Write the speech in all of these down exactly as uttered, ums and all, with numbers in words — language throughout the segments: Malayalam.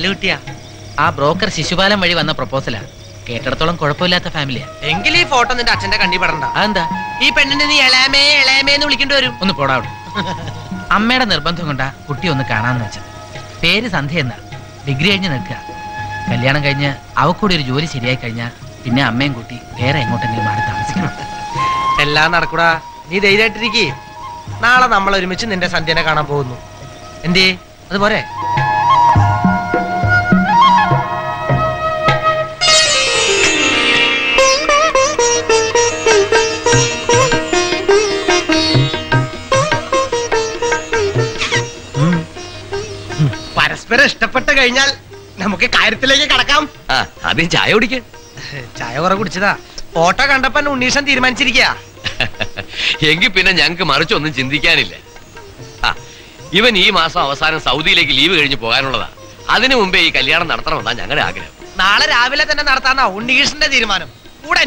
തല്ലുകിട്ടിയാ ആ ബ്രോക്കർ ശിശുപാലം വഴി വന്ന പ്രപ്പോസലാ. കേട്ടിടത്തോളം കുഴപ്പമില്ലാത്ത ഫാമിലിയാ. എങ്കിൽ ഈ ഫോട്ടോ നിന്റെ അച്ഛന്റെ കണ്ടി പെടണ്ട. അതെന്താ ഈ പെണ്ണിന്റെ നീ എളാമേ എളാമേ എന്ന് വിളിക്കേണ്ടി വരും. ഒന്ന് പോടാ അവിടെ. അമ്മയുടെ നിർബന്ധം കൊണ്ടാ കുട്ടി ഒന്ന് കാണാന്ന് വെച്ചത്. പേര് സന്ധ്യ എന്നാ. ഡിഗ്രി കഴിഞ്ഞ് നിൽക്കുക. കല്യാണം കഴിഞ്ഞ് അവക്കൂടി ഒരു ജോലി ശരിയായി കഴിഞ്ഞാൽ പിന്നെ അമ്മയും കൂട്ടി വേറെ എങ്ങോട്ടെങ്കിലും മാറി താമസിക്കണം. എല്ലാം നടക്കൂടാ. നീ ധൈര്യമായിട്ടിരിക്കേ. നാളെ നമ്മൾ ഒരുമിച്ച് നിന്റെ സന്ധ്യനെ കാണാൻ പോകുന്നു. എന്തേ അത് പോരെ? പരസ്പരം ഇഷ്ടപ്പെട്ട് കഴിഞ്ഞാൽ നമുക്ക് കാര്യത്തിലേക്ക് കടക്കാം. ആദ്യം ചായ കുടിക്കേ. ചായ കുറെ കുടിച്ചതാ. ഫോട്ടോ കണ്ടപ്പോ ഉണ്ണീഷൻ തീരുമാനിച്ചിരിക്കുക. എങ്കിൽ പിന്നെ ഞങ്ങൾക്ക് മറിച്ചൊന്നും ചിന്തിക്കാനില്ല. ആ ഇവൻ ഈ മാസം അവസാനം സൗദിയിലേക്ക് ലീവ് കഴിഞ്ഞ് പോകാനുള്ളതാ. അതിനു മുമ്പേ ഈ കല്യാണം നടത്തണമെന്നാ ഞങ്ങളുടെ ആഗ്രഹം. നാളെ രാവിലെ തന്നെ നടത്താനാ ഉണ്ണീഷന്റെ തീരുമാനം. കൂടെ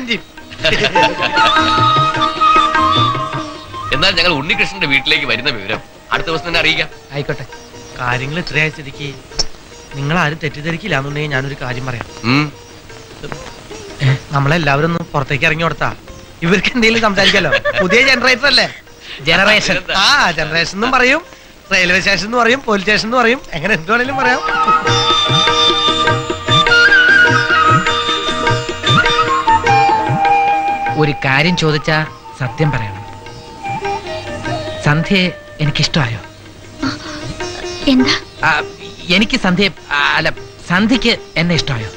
എന്നാൽ ഞങ്ങൾ ഉണ്ണികൃഷ്ണന്റെ വീട്ടിലേക്ക് വരുന്ന വിവരം അടുത്ത ദിവസം തന്നെ അറിയിക്കാം. ആയിക്കോട്ടെ. കാര്യങ്ങൾ ഇത്രയായി സ്ഥിതിക്ക് നിങ്ങൾ ആരും തെറ്റിദ്ധരിക്കില്ല എന്നുണ്ടെങ്കിൽ ഞാനൊരു കാര്യം പറയാം. നമ്മളെല്ലാവരും ഒന്ന് പുറത്തേക്ക് ഇറങ്ങി കൊടുത്താ ഇവർക്ക് എന്തെങ്കിലും സംസാരിക്കാലോ. പുതിയ ജനറേറ്റർ അല്ലേ? ജനറേഷൻ. ആ ജനറേഷൻ എന്നും പറയും, റെയിൽവേ സ്റ്റേഷൻ എന്ന് പറയും, പോലീസ് സ്റ്റേഷൻ എന്ന് പറയും, എങ്ങനെ എന്ത് വേണേലും പറയാം. ഒരു കാര്യം ചോദിച്ചാ സത്യം പറയണം. സന്ധ്യയെ എനിക്കിഷ്ടമായോ? എനിക്ക് സന്ധ്യ അല്ല, സന്ധ്യക്ക് എന്നെ ഇഷ്ടമായോ?